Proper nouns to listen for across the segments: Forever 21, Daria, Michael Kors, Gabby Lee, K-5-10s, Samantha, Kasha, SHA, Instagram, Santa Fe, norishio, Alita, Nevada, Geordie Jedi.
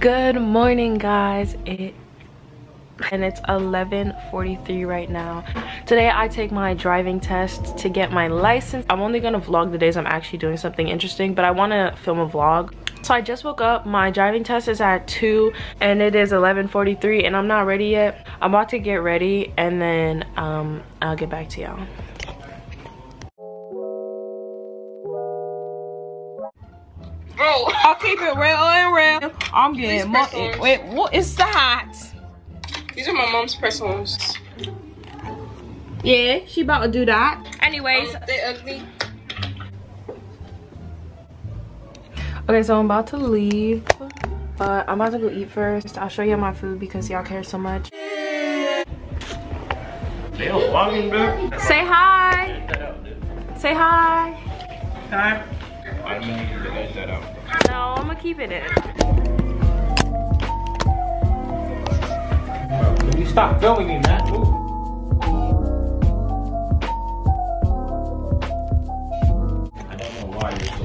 Good morning, guys. It's 11:43 right now. Today I take my driving test to get my license. I'm only gonna vlog the days I'm actually doing something interesting, but I want to film a vlog. So I just woke up. My driving test is at 2 and it is 11:43 and I'm not ready yet. I'm about to get ready and then I'll get back to y'all. Bro, I'll keep it real and real. I'm getting mutton. Wait, what is that? These are my mom's personals. Yeah, she about to do that. Anyways, they ugly. Okay, so I'm about to leave, but I'm about to go eat first. I'll show you my food because y'all care so much. They are vlogging, bro. Say hi. Say hi. Hi. I know you're gonna edit that out. No, I'm gonna keep it in. Can you stop filming me, man? Ooh. I don't know why you're so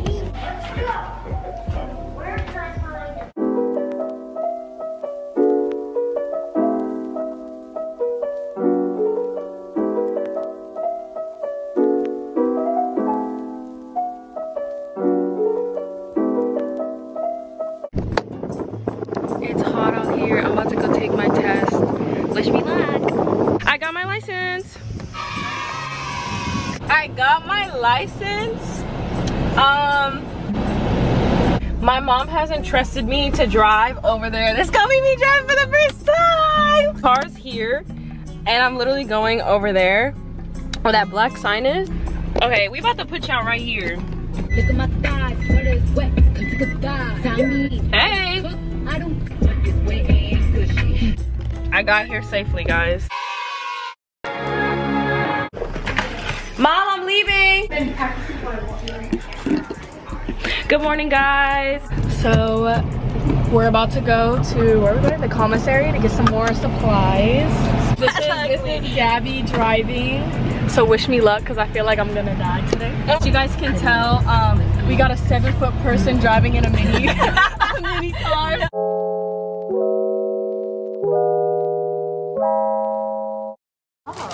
license. My mom has entrusted me to drive over there. This is gonna be me driving for the first time. Car's here and I'm literally going over there where that black sign is. Okay, we about to put y'all right here. Look at my thighs, it's wet, look at thighs. Hey, I don't wet and gushy. I got here safely, guys. Mom, I'm leaving. Good morning, guys. So we're about to go to where we're going, the commissary, to get some more supplies. This is Gabby driving. So wish me luck, cause I feel like I'm gonna die today. As you guys can tell, we got a 7-foot person driving in a mini, a mini car.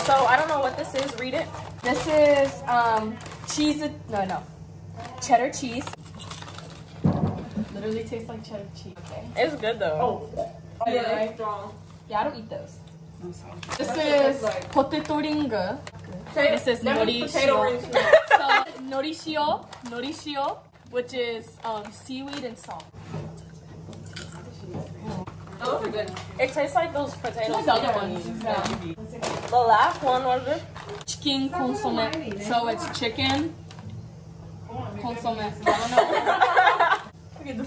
So I don't know what this is, read it. This is cheese, cheddar cheese. Literally tastes like cheddar cheese. Okay. It's good though. Oh, yeah, right? Strong. Yeah, I don't eat those. I'm sorry. This is like potato ringa. This is norishio. So norishio, which is seaweed and salt. Those are good. It tastes like those potatoes. The other ones. Yeah. The last one was it? Chicken consomme. So it's chicken consomme. I don't know.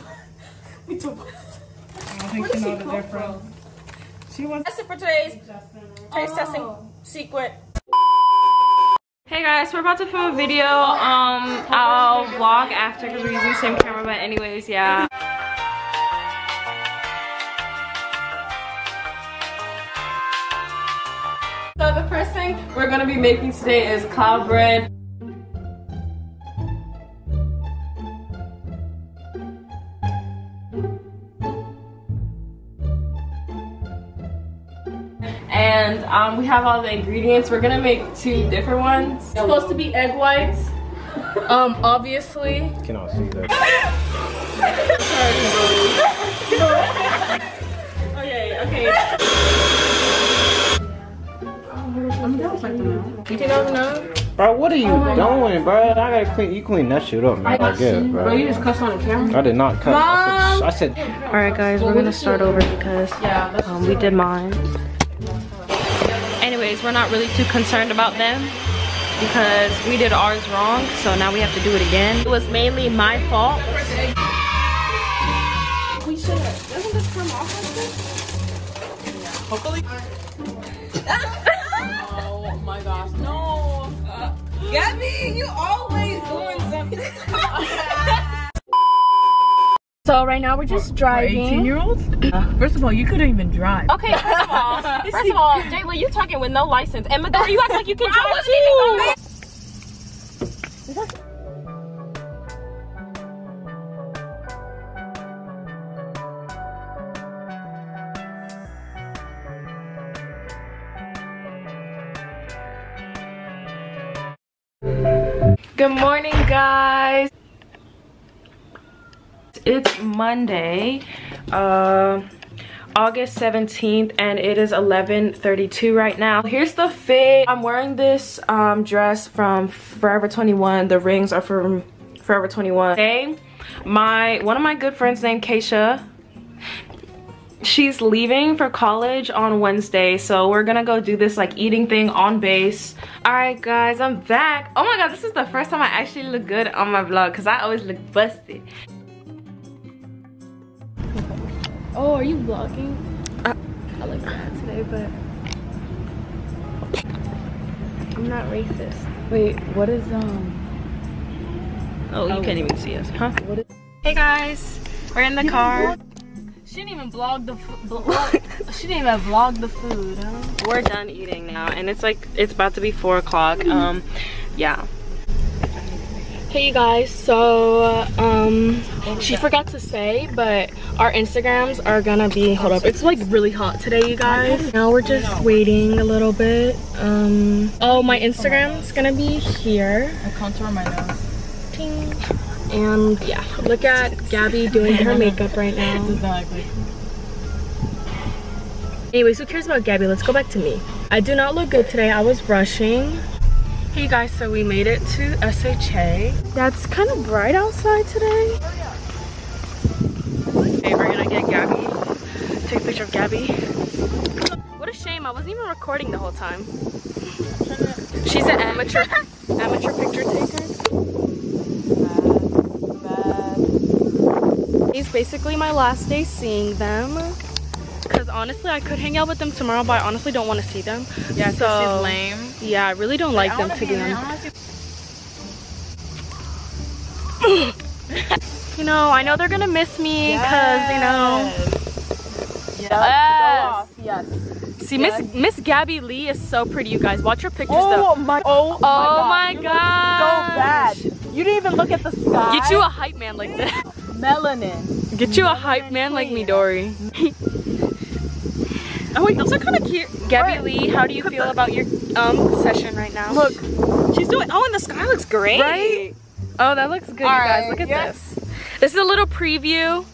We took us. I think she knows the difference. She wants. That's it for today's taste testing secret. Hey guys, we're about to film a video. I'll vlog after because we're using the same camera. But anyways, yeah. So the first thing we're going to be making today is cloud bread. And we have all the ingredients. We're going to make 2 different ones. It's supposed to be egg whites. Obviously. You cannot see that. Okay. You think I don't know? Bro, what are you doing, bro? I gotta clean. You clean that shit up, man. I guess, bro. Bro, you just cussed on the camera. I did not cuss. Mom! I said. All right, guys, we're gonna start over because we did mine. Anyways, we're not really too concerned about them because we did ours wrong, so now we have to do it again. It was mainly my fault. We should. Doesn't this come off like this? Hopefully. Oh my gosh, no. Gabby, you always doing something. So right now we're just driving. 18-year-olds? First of all, you couldn't even drive. Okay, first of all, Jayla, you talking with no license. And Madara, you act like you can drive too. Good morning, guys. It's Monday, August 17th, and it is 11:32 right now. Here's the fit. I'm wearing this dress from Forever 21. The rings are from Forever 21. Today, one of my good friends named Kasha, she's leaving for college on Wednesday, so we're gonna go do this like eating thing on base. Alright guys, I'm back. Oh my god, this is the first time I actually look good on my vlog because I always look busted. Oh, are you vlogging? I look bad today, but I'm not racist. Wait, what is Oh, you can't even see us, huh? Hey guys, we're in the car. She didn't even vlog the food, huh? We're done eating now, and it's about to be 4 o'clock. Yeah. Hey you guys, so she forgot to say, but our Instagrams are gonna be, hold up, it's like really hot today, you guys. Now we're just waiting a little bit. Oh, my Instagram's gonna be here. I contour my nose. Ting. And yeah, look at Gabby doing her makeup right now. Exactly. Anyways, who cares about Gabby? Let's go back to me. I do not look good today. I was rushing. Hey guys, so we made it to SHA. That's kind of bright outside today. Okay, we're gonna get Gabby. Take a picture of Gabby. What a shame, I wasn't even recording the whole time. She's an amateur picture taker. It's basically my last day seeing them, because honestly I could hang out with them tomorrow, but I honestly don't want to see them. Yeah, so she's lame. Yeah, I really don't like them, to be honest. You know, I know they're gonna miss me because you know. Yes. See, Miss Gabby Lee is so pretty, you guys. Watch her pictures though. Oh my god. So bad. You didn't even look at the sky. Get you a hype man like that. Melanin. Get you a hype man like me, Dory. Oh wait, those are kind of cute. Gabby Lee, how do you feel about your session right now? Look, she's doing. Oh, and the sky looks great. Right? Oh, that looks good, you guys. Look at this. This is a little preview.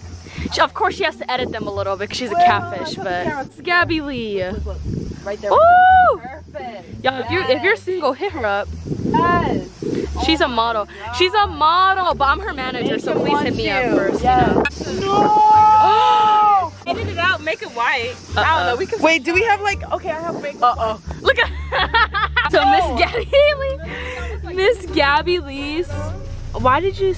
Of course, she has to edit them a little bit because she's a catfish. But it's Gabby Lee. Look, right there. Ooh! Perfect. Y'all, if you're single, hit her up. Yes. She's a model. God. She's a model, but I'm her manager, so please hit me up first. Yes. You know? No! Edit it out, make it white. Uh-oh. I don't know. We can. Wait, do we have like? Okay, I have makeup. Look at. So Miss Gabby Lee. Miss Gabby Lee's. Why did you?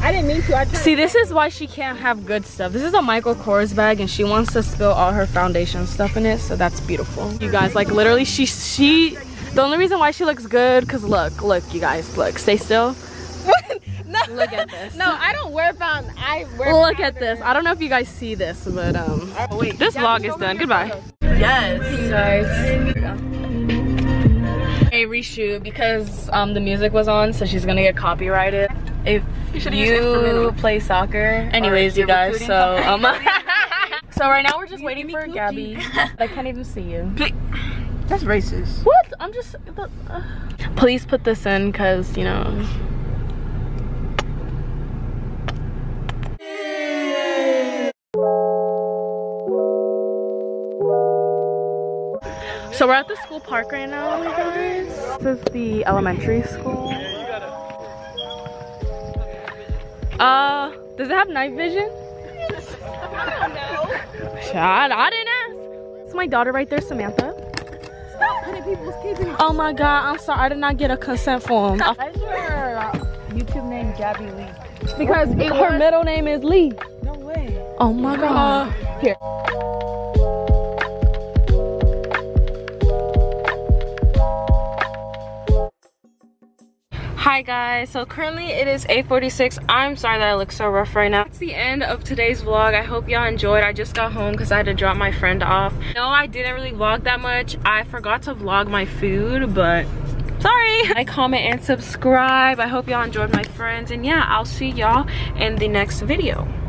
I didn't mean to. See, this is why she can't have good stuff. This is a Michael Kors bag, and she wants to spill all her foundation stuff in it, so that's beautiful. You guys, like literally, she. The only reason why she looks good, cause look, you guys, look. Stay still. No. Look at this. No, I don't wear foundation. I wear. Look at this. I don't know if you guys see this, but wait, this vlog is done. Goodbye. Photos. Yes. Nice. Hey, reshoot because the music was on, so she's gonna get copyrighted. If you play soccer, anyways, you guys. So so right now we're just waiting for Gabby. I can't even see you. That's racist. What? I'm just. Please put this in, because you know. So we're at the school park right now, you guys. This is the elementary school. Does it have night vision? I don't know. Shut up, I didn't ask. It's my daughter right there, Samantha. Oh my god, I'm sorry, I did not get a consent form. That's your YouTube name, Gabby Lee. Because her middle name is Lee. No way. Oh my god. Here. Hi guys, so currently it is 8:46. I'm sorry that I look so rough right now. It's the end of today's vlog. I hope y'all enjoyed. I just got home because I had to drop my friend off. No, I didn't really vlog that much. I forgot to vlog my food, but sorry. Like, comment, and subscribe. I hope y'all enjoyed my friends, and yeah, I'll see y'all in the next video.